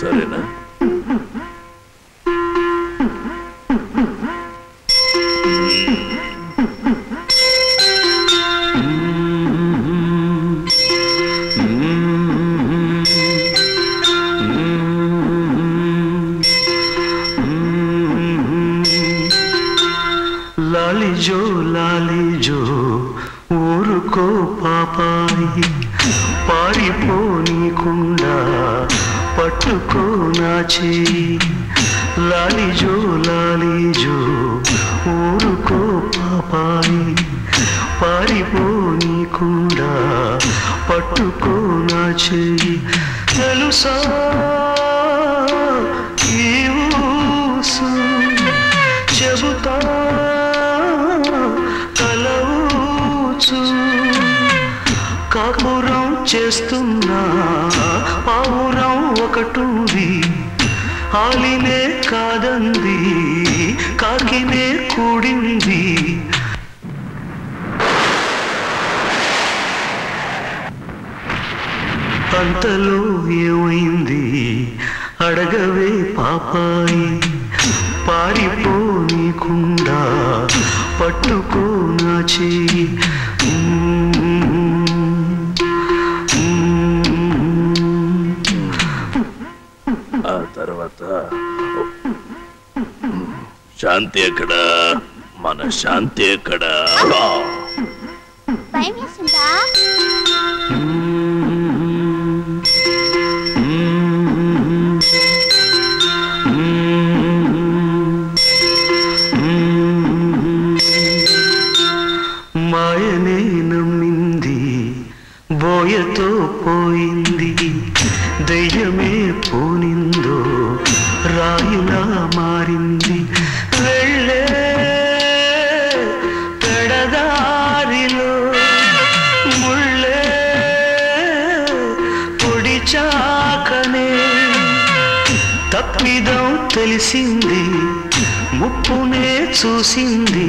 సరేనా? అంతలో ఏమైంది అడగవే పాపాయి, పారిపోనీకుండా పట్టుకో నా చేయి. ఆ తర్వాత శాంతి ఎక్కడా, మన శాంతి ఎక్కడా? తెలిసింది ముప్పునే చూసింది,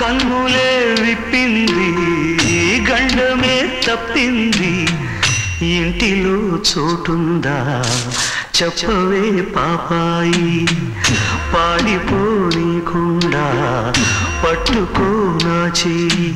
కన్నులే విప్పింది, గండమే తప్పింది. ఇంటిలో చోటుందా చెప్పవే పాపాయి, పాడిపోనీకుండా పట్టుకో నా చేయి.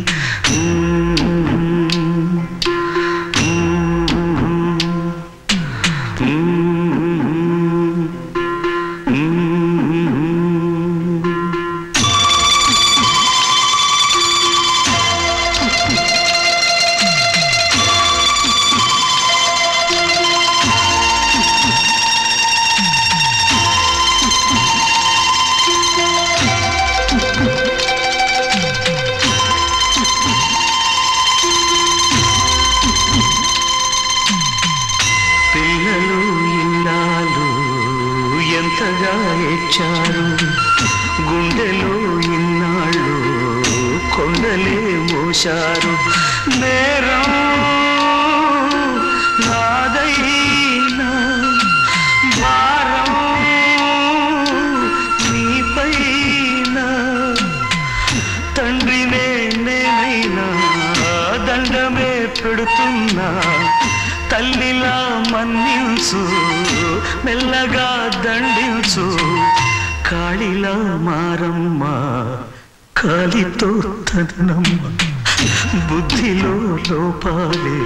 బుద్ధిలో లోపాలే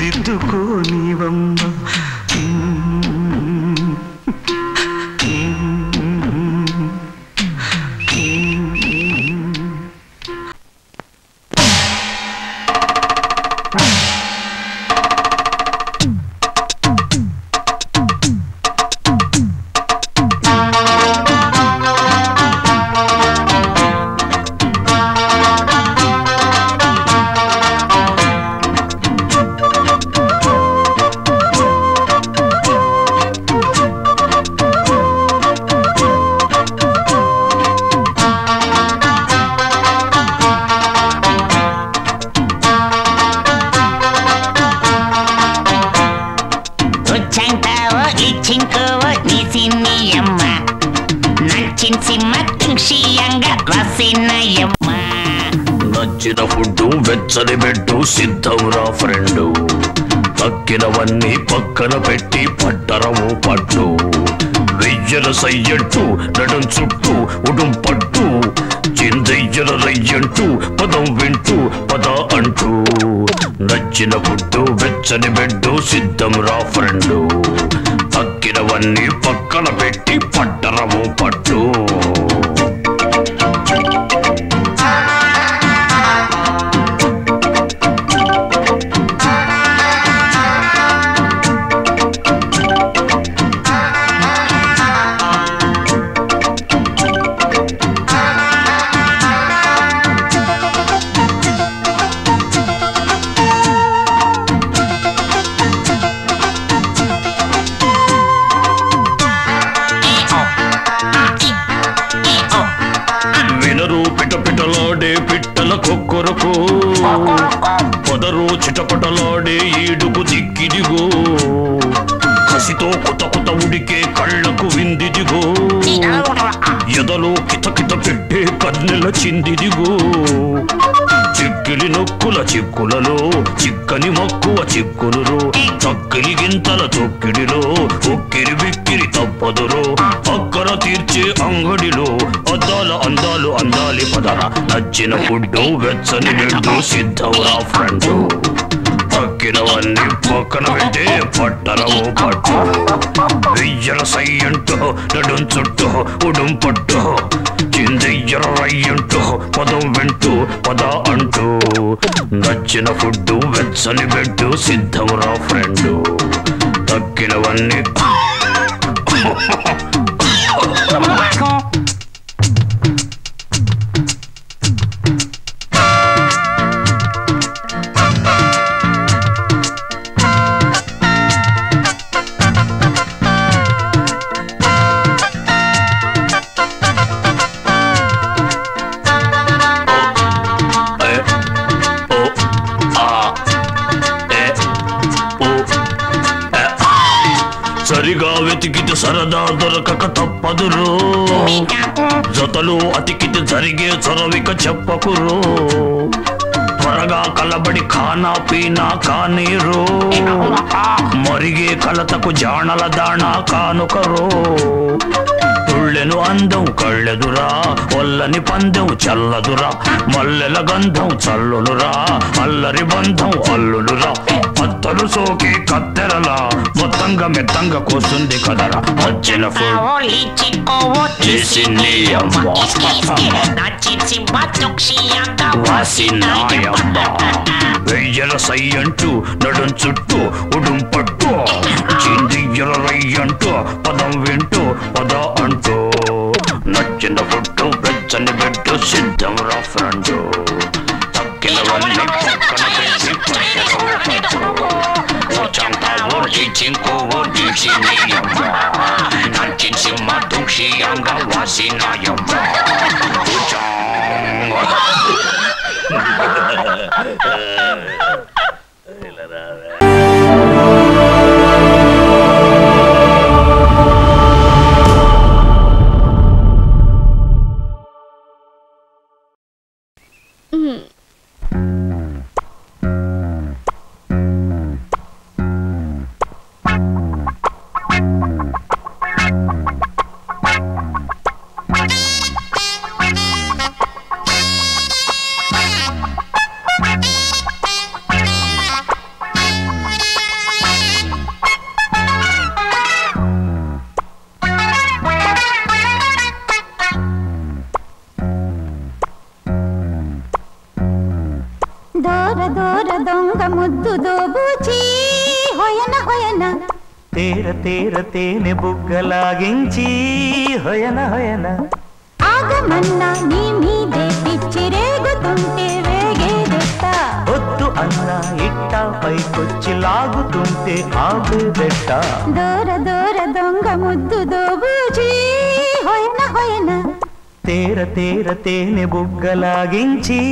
దిద్దుకో నీవమ్మ. నచ్చిన ఫుడ్ వెచ్చని పెట్టు సిద్ధం రా ఫ్రెండు, తక్కినవన్నీ పక్కన పెట్టి పట్టరము పట్టు వెయ్యల సయ్యట్టు నడం చుట్టూ ఉడుం పట్టు చిందయ్యల రయ్యంటూ పదం వింటూ పద అంటూ నచ్చిన పుట్టు వెచ్చని బెడ్డు సిద్ధం రా ఫ్రెండు తక్కినవన్నీ పక్కన పెట్టి పట్టరము పట్టు చిటపటలాడే ఏడుగు దిక్కిదిగో కసితో కొత్త కొత్త ఉడికే కళ్ళకు విందిదిగో ఎదలో కితకిత పెట్టే కన్నెల చిందిదిగో చిక్కిలి నొక్కుల చిక్కులలో చిక్కని మక్కువ చిక్కులలో చక్కిలి గింతల చొక్కిడిలో ఉక్కిరి బిక్కిరి తప్పదురో అక్కర తీర్చే అంగడిలో అద్దాల అందాలు అందాలి పదర నచ్చిన ఫుడ్డు వెచ్చని బిడ్డు సిద్ధవరా ఫ్రెండు తక్కినవన్నీ పక్కన పెట్టే పట్టరవో పట్టు వెయ్యల సయ్యంటూ నడుం చుట్టూ ఉడుం పట్టు చిందయ్యర రయ్యంటూ పదం వింటూ పద అంటూ నచ్చిన ఫుడ్డు వెచ్చని బిడ్డు సిద్ధవరా ఫ్రెండు తక్కినవన్నీ వెతికితే సరదా దొరకక తప్పదురు జతలు అతికితే జరిగే చొరవిక చెప్పకురు త్వరగా కలబడి ఖానా పీనా కానీరు మరిగే కలతకు జాణల దాణా కానుకరు తుళ్ళెను అందం కళ్ళెదురా ఒల్లని పందెం చల్లదురా మల్లెల గంధం చల్లునురా అల్లరి బంధం అల్లునురా పత్తలు సోకి కత్తెరలా మొత్తంగా మెత్తంగా కూస్తుంది కదరా వచ్చిన వెయ్యల సయ్యంటూ నడుం చుట్టూ ఉడుం పట్టు చిందియ్యల రయ్యంటూ పదం వింటూ పద అంటూ నచ్చిన పుట్టు వెచ్చని పెట్టు సిద్ధం రా ఫ్రెండు తక్కినవన్నీ పక్కన పెట్టి తేరతేనె బుగ్గలాగించి హయన హయన ఆగమన్నా నీ మీదే పిచ్చి రేగుతుంటే వేగేదెట్ట ఒత్తు అన్నా ఇట్ట పైకొచ్చి లాగుతుంటే ఆగుదెట్ట దూర దూర దొంగ ముద్దు దోబూచి హయన హయన తేరతేనె బుగ్గలాగించి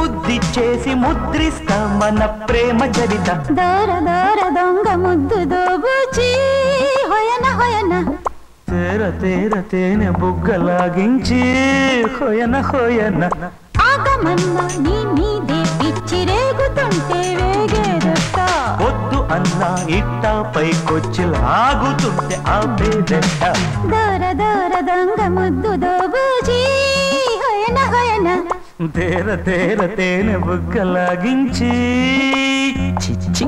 ముద్ది చేసి ముద్రిస్తా మన ప్రేమ చరిత దార దార దొంగ ముద్దు దోబుచి హోయన హోయన తేర తేర తేనె బుగ్గలాగించి హోయన హోయన ఆగమన్న నీ మీదే పిచ్చి రేగుతుంటే వేగేదత్త వద్దు అన్న ఇట్టపై కొచ్చిలాగుతుంటే ఆపేదట్ట దార దార దొంగ ముద్దు దోబుచి హోయన హోయన తేర తేర తేనె బుగ్గలాగించి చిచ్చి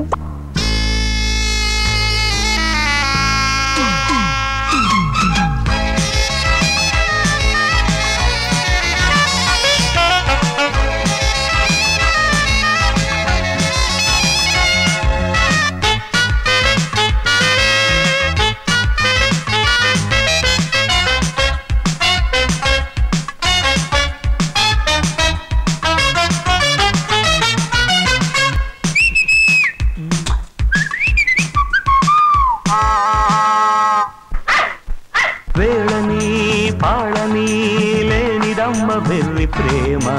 ప్రేమ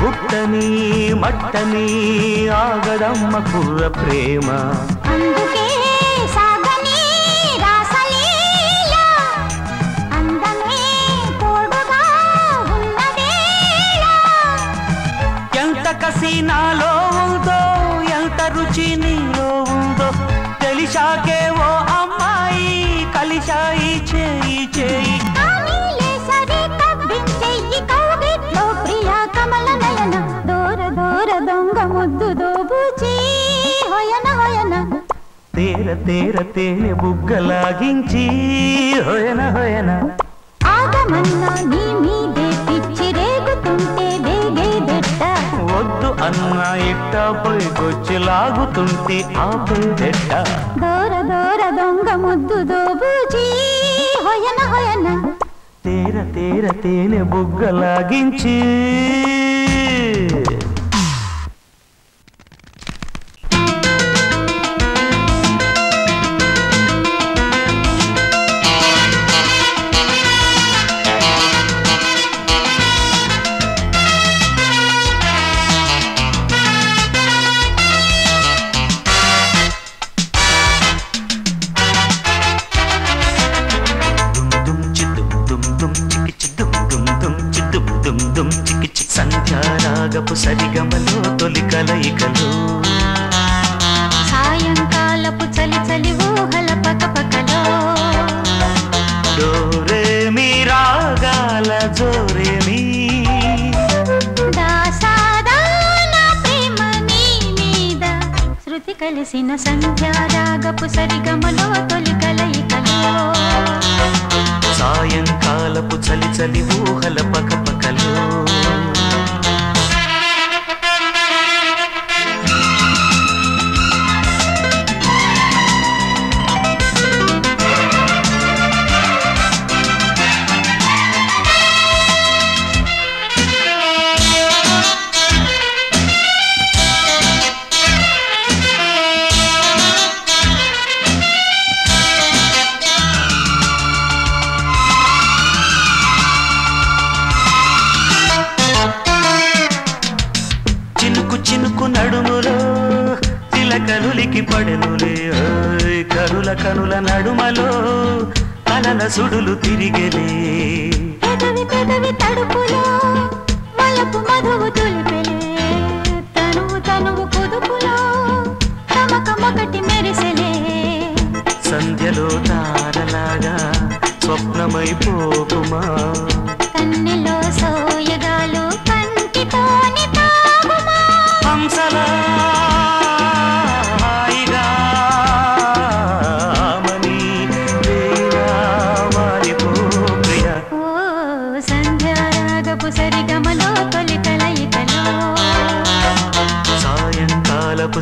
గుట్టని మట్టని ఆగడమ్మ కుర్ర ప్రేమ అందుకే సాగని రాసలీల అందమే తోడుగా ఉన్నదేల ఎంత కసి నాలో ఉందో ఎంత రుచి నీలో ఉందో తెలిసాకే ఓ అమ్మాయి కలిశాయి చేయి చేయి తేర తేర తేనె బుగ్గలాగించి హోయన హోయన ఆగమన్నా నీ మీదే పిచ్చి రేగుతుంటే వేగేదట్ట వద్దు అన్నా ఇట్టపై కొచ్చిలాగుతుంటే ఆపేదట్ట దూర దూర దొంగ ముద్దు దోబుచి హోయన హోయన తేర తేర తేనె బుగ్గలాగించి సంధ్యారాగపు సరిగమలో తొలి కలయికలు సాయంకాలపు చలి చలి ఊహల పకపకలో డోరేమి రాగాల జోరేమి దాసాదాన ప్రేమ నీ మీద శృతి కలిసిన సంధ్యారాగపు సరిగమలో తొలి కలయికలు సాయంకాలపు చలి చలి ఊహల పకపకలో కరుల కనుల నడుమలో అలల సుడులు తిరిగేలే పెదవి పెదవి తడుపులో మలపు మధువు తొలిపెలే తనువు తనువు కుదుపులో తమక మొకటి మెరిసెలే సంధ్యలో తారలాగా స్వప్నమైపోకుమా కన్నెలో సోయగాలు కంటితోని తాగుమా హంసలా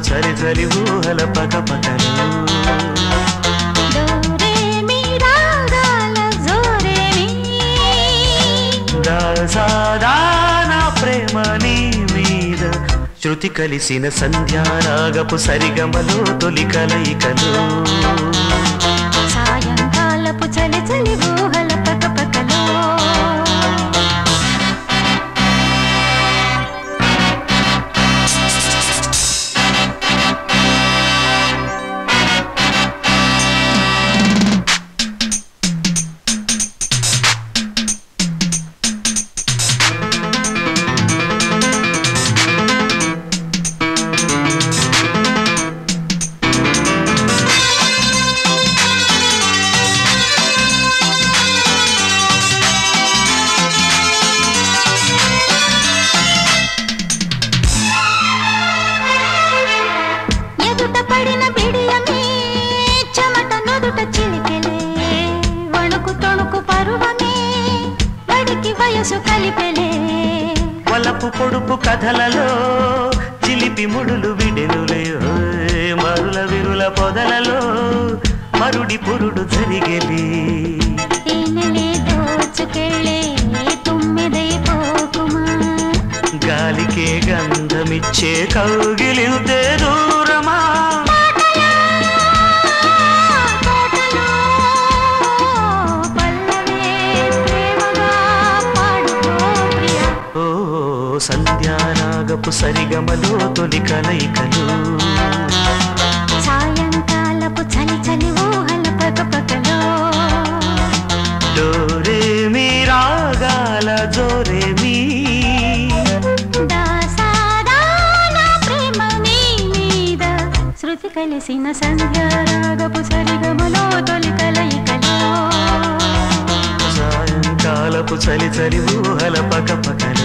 చలి చలి ఊహల పకపకలు డోరేమి రాగాల జోరేమి దాసాదాన ప్రేమ నీ మీద శృతి కలిసిన సంధ్యారాగపు సరిగమలో తొలి కలయికలు సాయంకాలపు చలి చలి ఊహల పకపకలు వయసు కలిపెలే వలపు పొడుపు కథలలో జిలిపి ముడులు విడెనులే మరుల విరుల పొదలలో మరుడి పురుడు జరిగేలే ఏనలే దోచుకెళ్ళే తుమ్మెదై పోకుమా గాలికే గంధమిచ్చే కౌగిలిందే దూరమా సంధ్యారాగపు సరిగమలో తొలి కలయికలు సాయంకాలపు చలి చలి ఊహల పగపగలో డోరే మీ రాగాల జోరే మీ దాసాదాన ప్రేమ మీ మీద శృతి కలిసిన సంధ్యారాగపు సరిగమలో తొలి కలయికలు సాయంకాలపు చలి చలి ఊహల పగపగలు